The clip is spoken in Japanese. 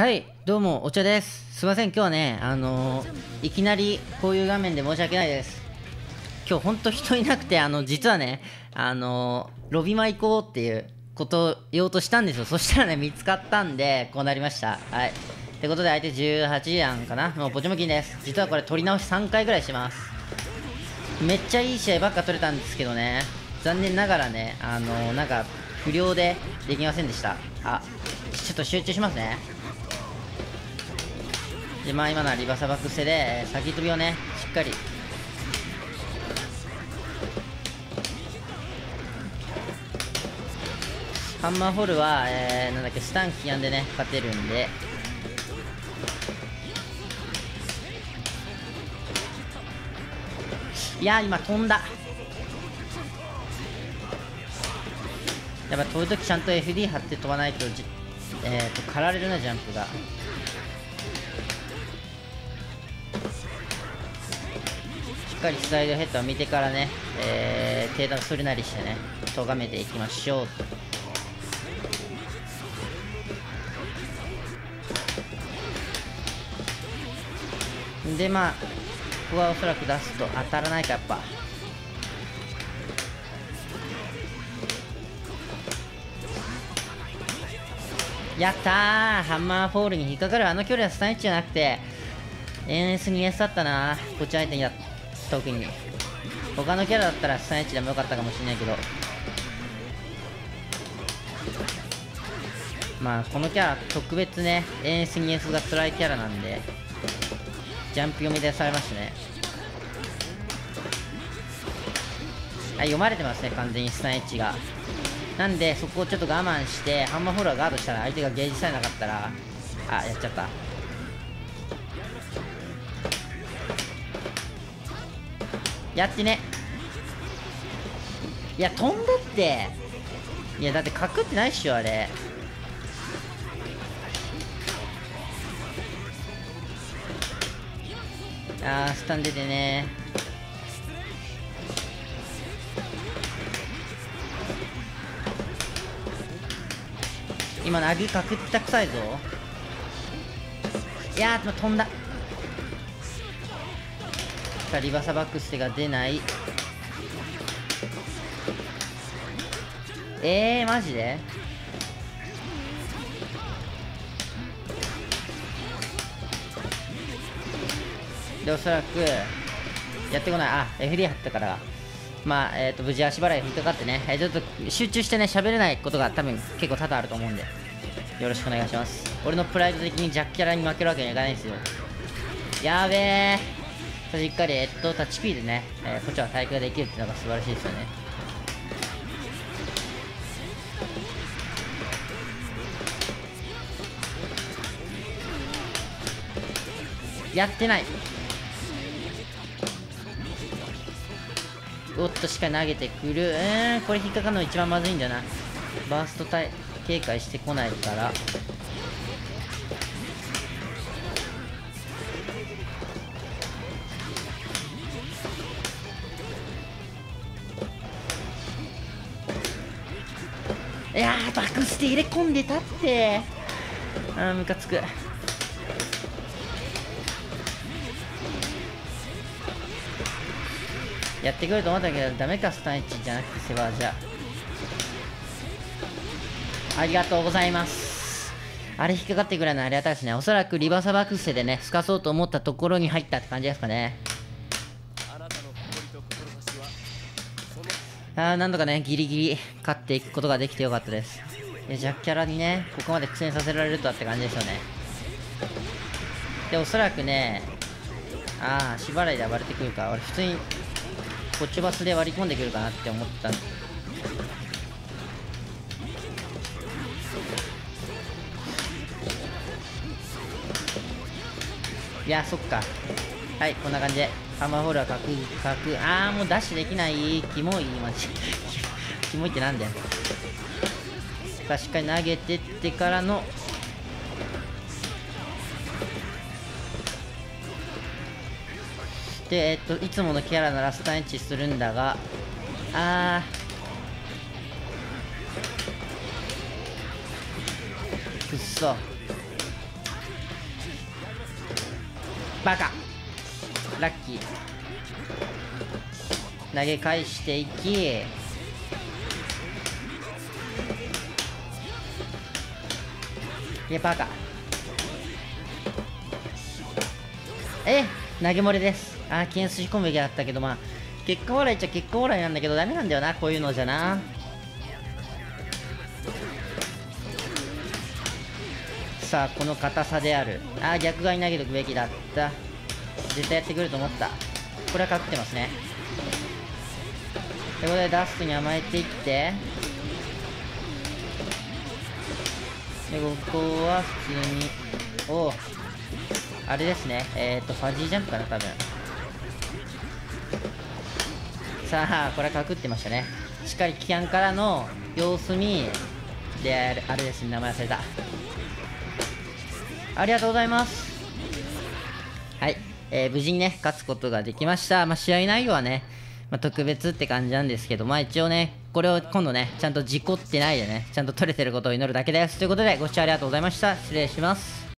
はい、どうも、お茶です。すいません、今日はね、いきなりこういう画面で申し訳ないです。今日ほんと人いなくて、実はね、ロビマ行こうっていうことを言おうとしたんですよ。そしたらね、見つかったんで、こうなりました。はい。ってことで、相手18時やんかな。もう、ポチョムキンです。実はこれ、取り直し3回ぐらいしてます。めっちゃいい試合ばっか取れたんですけどね、残念ながらね、なんか、不良でできませんでした。あ、ちょっと集中しますね。で、まあ今のはリバサバック捨てで、先飛びをね、しっかり。ハンマーホールは、なんだっけ、スタンキアンでね、勝てるんで。いやー、今飛んだ。やっぱ飛ぶときちゃんと FD 張って飛ばないと、狩られるな、ジャンプが。しっかりスライドヘッドを見てからね、低弾するなりしてね、とがめていきましょう。で、まあ、ここはおそらく出すと当たらないか、やっぱ。やったー、ハンマーフォールに引っかかるあの距離はスタン1じゃなくて NS2S だったな、こっち相手にだ特に他のキャラだったらスタン1でもよかったかもしれないけど、まあこのキャラ特別ね NS2S が辛いキャラなんでジャンプ読み出されましたね。はい、読まれてますね、完全にスタン1が。なんでそこをちょっと我慢してハンマーフォローガードしたら相手がゲージさえなかったら、あ、やっちゃった。やってね。いや飛んでって、いやだって隠ってないっしょあれ。あー、スタン出てね。今投げかくったくさいぞ。いやー、飛んだ。さあリバサバックステが出ない。マジででおそらくやってこない。あ、FD 張ったから、まあ無事足払い引っかかってね、ちょっと集中してね喋れないことが多分結構多々あると思うんでよろしくお願いします。俺のプライド的にジャックキャラに負けるわけにはいかないんですよ。やべえ。しっかりタッチ P でね、こっちは対抗できるっていうのが素晴らしいですよね。やってない。おっと、しっかり投げてくる。これ引っかかるの一番まずいんだよな。バースト警戒してこないから。いやー、バックステ入れ込んでたって。ああ、ムカつく。やってくると思ったけどダメか。スタン1じゃなくてセバージャ。ありがとうございます。あれ引っかかってくらいのあれだったですね。おそらくリバーサバックステでねすかそうと思ったところに入ったって感じですかね。ああ、なんとかねギリギリ勝っていくことができてよかったです。ジャックキャラにねここまで苦戦させられるとはって感じですよね。でおそらくね、ああしばらいで暴れてくるか。俺普通にこっちバスで割り込んでくるかなって思ったんで。いや、そっか。はい、こんな感じでハンマーホールは確。あー、もうダッシュできない。キモい、マジキモいってなんだよ。しっかり投げてってからの、でいつものキャラならスタン1するんだが、あーくっそ。バカラッキー投げ返していき、いやバカ、投げ漏れです。危険筋込むべきだったけど、まあ結果オーライっちゃ結果オーライなんだけど、ダメなんだよなこういうのじゃな。さあこの硬さである、逆側に投げとくべきだった。絶対やってくると思った。これは勝ってますね。ということでダストに甘えていって、でここは普通にあれですね、ファジージャンプかな多分。さあこれはかくってましたね。しっかりキャンからの様子見で、あれですね、名前忘れた。ありがとうございます。はい、無事にね勝つことができました。まあ、試合内容はね、まあ、特別って感じなんですけど、まあ一応ねこれを今度ねちゃんと事故ってないでねちゃんと取れてることを祈るだけです。ということでご視聴ありがとうございました。失礼します。